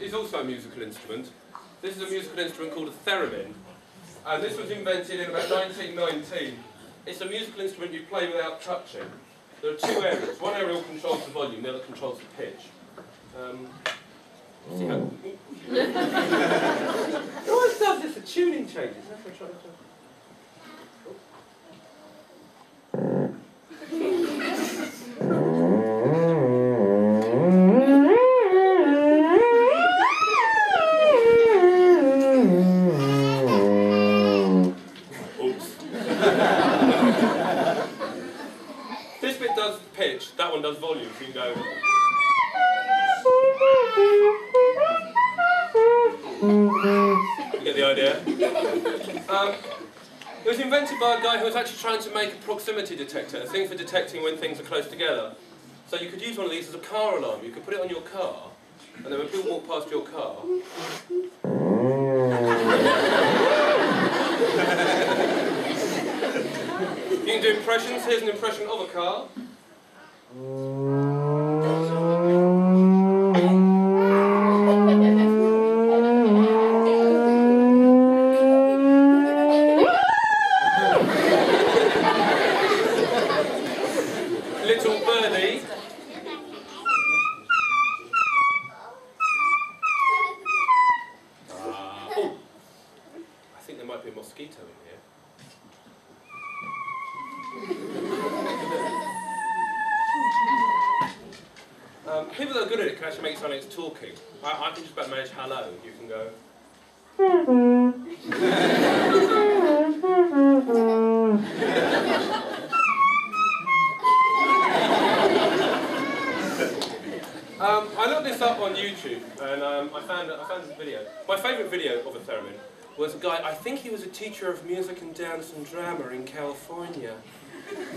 is also a musical instrument. This is a musical instrument called a theremin, and this was invented in about 1919. It's a musical instrument you play without touching. There are two areas. One aerial controls the volume, the other controls the pitch. It always does this, the tuning changes. That's what I'm trying to do. This bit does pitch, that one does volume, so you can go... You get the idea? It was invented by a guy who was actually trying to make a proximity detector, a thing for detecting when things are close together. So you could use one of these as a car alarm. You could put it on your car, and then when people walk past your car... You can do impressions. Here's an impression of a car. Little birdie. Oh, I think there might be a mosquito in here. People that are good at it can actually make it sound like it's talking. I can just about manage hello. You can go... I looked this up on YouTube, and I found this video. My favourite video of a theremin was a guy, I think he was a teacher of music and dance and drama in California.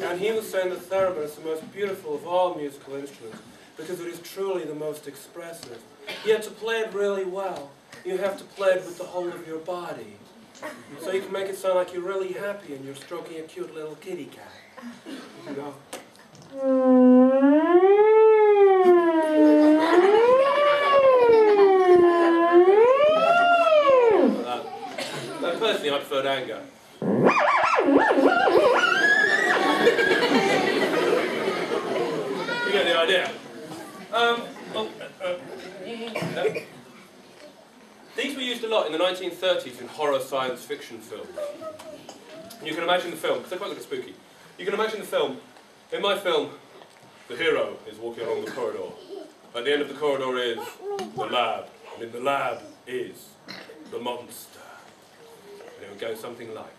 And he was saying the theremin is the most beautiful of all musical instruments because it is truly the most expressive. You have to play it really well. You have to play it with the whole of your body. So you can make it sound like you're really happy and you're stroking a cute little kitty cat. You know? Personally, I preferred anger. You get the idea. These were used a lot in the 1930s in horror science fiction films. You can imagine the film, because they're quite a bit spooky. You can imagine the film. In my film, the hero is walking along the corridor. At the end of the corridor is the lab. And in the lab is the monster. And it would go something like...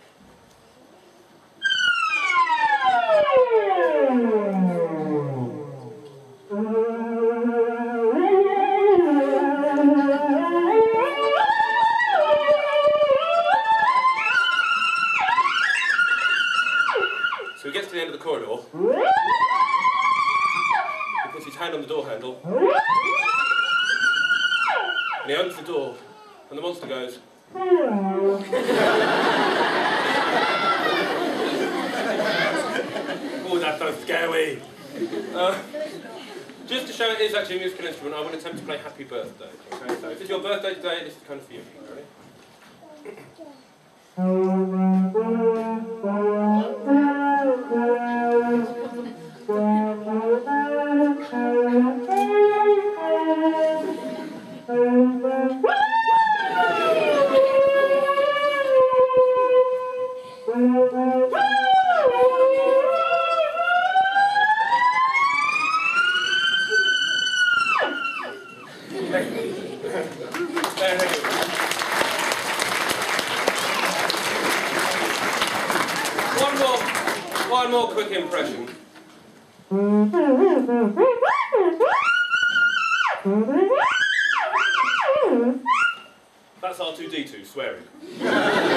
So he gets to the end of the corridor, he puts his hand on the door handle, and he opens the door, and the monster goes... Oh, that's so scary! Just to show it is actually a musical instrument, I will attempt to play Happy Birthday. Okay? So if it's your birthday today, this is kind of for you. Ready? One more quick impression. That's R2-D2 swearing.